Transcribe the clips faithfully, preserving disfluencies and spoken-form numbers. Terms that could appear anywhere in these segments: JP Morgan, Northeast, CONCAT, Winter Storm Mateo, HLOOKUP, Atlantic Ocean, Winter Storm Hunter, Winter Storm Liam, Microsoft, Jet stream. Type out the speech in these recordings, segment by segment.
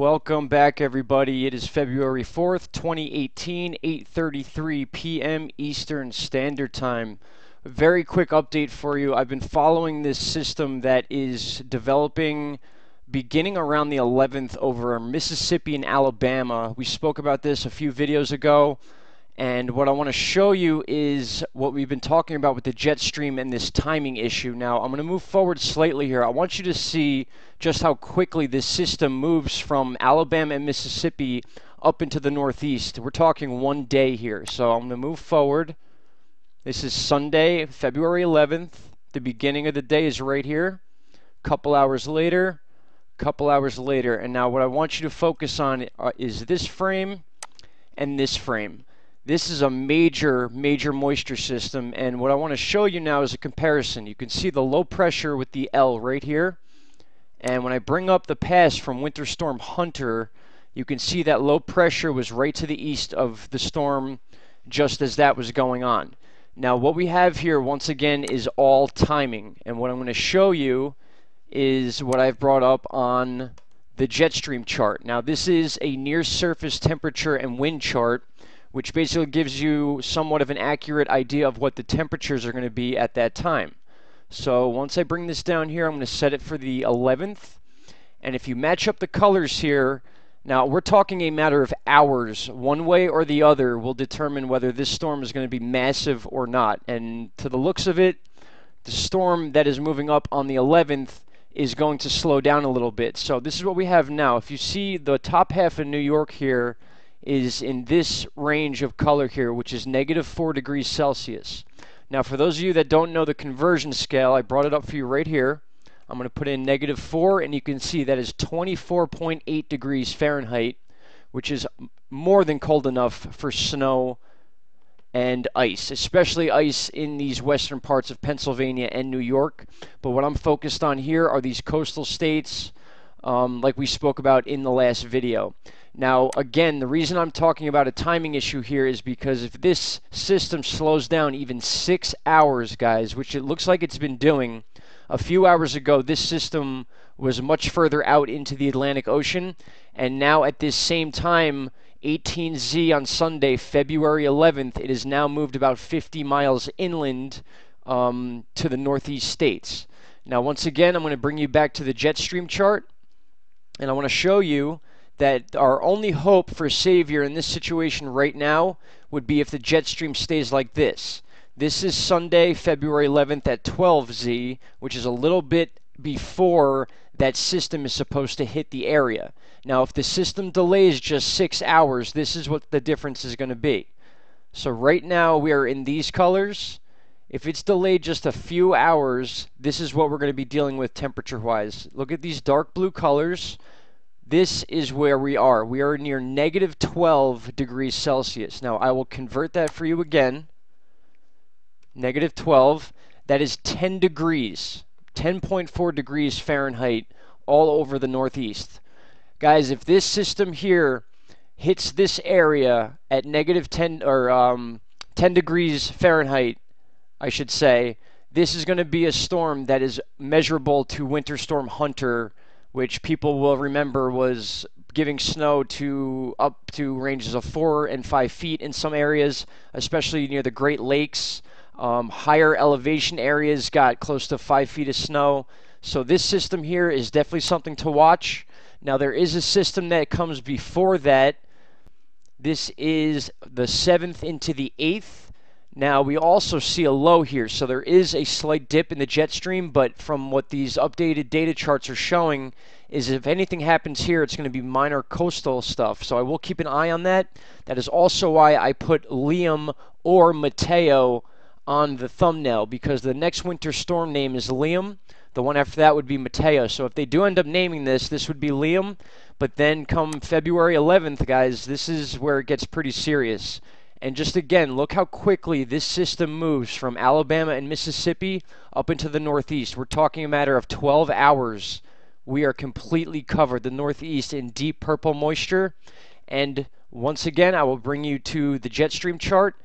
Welcome back, everybody. It is February fourth, twenty eighteen, eight thirty-three p m Eastern Standard Time. A very quick update for you. I've been following this system that is developing beginning around the eleventh over Mississippi and Alabama. We spoke about this a few videos ago, and what I want to show you is what we've been talking about with the jet stream and this timing issue. Now, I'm going to move forward slightly here. I want you to see just how quickly this system moves from Alabama and Mississippi up into the Northeast. We're talking one day here. So I'm going to move forward. This is Sunday, February eleventh. The beginning of the day is right here. Couple hours later, couple hours later. And now what I want you to focus on is this frame and this frame. This is a major, major moisture system, and what I want to show you now is a comparison. You can see the low pressure with the L right here, and when I bring up the pass from Winter Storm Hunter, you can see that low pressure was right to the east of the storm just as that was going on. Now what we have here once again is all timing, and what I'm going to show you is what I've brought up on the jet stream chart. Now this is a near surface temperature and wind chart, which basically gives you somewhat of an accurate idea of what the temperatures are going to be at that time. So once I bring this down here, I'm going to set it for the eleventh. And if you match up the colors here, now we're talking a matter of hours. One way or the other will determine whether this storm is going to be massive or not. And to the looks of it, the storm that is moving up on the eleventh is going to slow down a little bit. So this is what we have now. If you see the top half of New York here, is in this range of color here, which is negative four degrees Celsius. Now for those of you that don't know the conversion scale, I brought it up for you right here. I'm going to put in negative four, and you can see that is twenty-four point eight degrees Fahrenheit, which is more than cold enough for snow and ice, especially ice in these western parts of Pennsylvania and New York. But what I'm focused on here are these coastal states, um, like we spoke about in the last video. Now, again, the reason I'm talking about a timing issue here is because if this system slows down even six hours, guys, which it looks like it's been doing, a few hours ago, this system was much further out into the Atlantic Ocean, and now at this same time, eighteen Z on Sunday, February eleventh, it has now moved about fifty miles inland um, to the Northeast states. Now, once again, I'm going to bring you back to the jet stream chart, and I want to show you that our only hope for savior in this situation right now would be if the jet stream stays like this. This is Sunday, February eleventh at twelve Z, which is a little bit before that system is supposed to hit the area. Now, if the system delays just six hours, this is what the difference is going to be. So right now, we are in these colors. If it's delayed just a few hours, this is what we're going to be dealing with temperature-wise. Look at these dark blue colors. This is where we are. We are near negative twelve degrees Celsius. Now, I will convert that for you again. Negative twelve. That is ten degrees. ten point four degrees Fahrenheit all over the Northeast. Guys, if this system here hits this area at negative ten, or um, ten degrees Fahrenheit, I should say, this is going to be a storm that is measurable to Winter Storm Hunter, which people will remember was giving snow to up to ranges of four and five feet in some areas, especially near the Great Lakes. Um, higher elevation areas got close to five feet of snow. So this system here is definitely something to watch. Now there is a system that comes before that. This is the seventh into the eighth. Now we also see a low here, so there is a slight dip in the jet stream, but from what these updated data charts are showing is if anything happens here, it's going to be minor coastal stuff, so I will keep an eye on that. That is also why I put Liam or Mateo on the thumbnail, because the next winter storm name is Liam. The one after that would be Mateo. So if they do end up naming this, this would be Liam, but then come February eleventh, guys, this is where it gets pretty serious. And just again, look how quickly this system moves from Alabama and Mississippi up into the Northeast. We're talking a matter of twelve hours. We are completely covered, the Northeast, in deep purple moisture. And once again, I will bring you to the jet stream chart.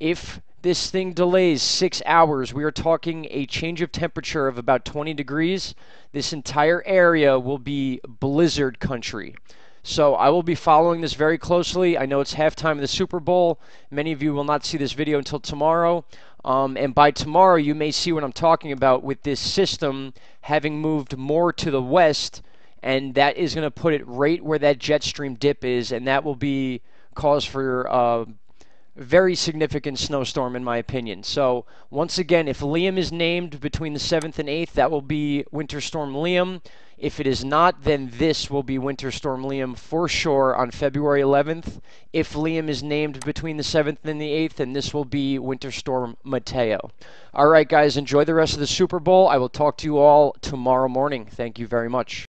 If this thing delays six hours, we are talking a change of temperature of about twenty degrees. This entire area will be blizzard country. So I will be following this very closely. I know it's halftime of the Super Bowl. Many of you will not see this video until tomorrow. Um, and by tomorrow, you may see what I'm talking about with this system having moved more to the west. And that is going to put it right where that jet stream dip is. And that will be cause for uh, very significant snowstorm, in my opinion. So once again, if Liam is named between the seventh and eighth, that will be Winter Storm Liam. If it is not, then this will be Winter Storm Liam for sure on February eleventh. If Liam is named between the seventh and the eighth, then this will be Winter Storm Mateo. All right, guys, enjoy the rest of the Super Bowl. I will talk to you all tomorrow morning. Thank you very much.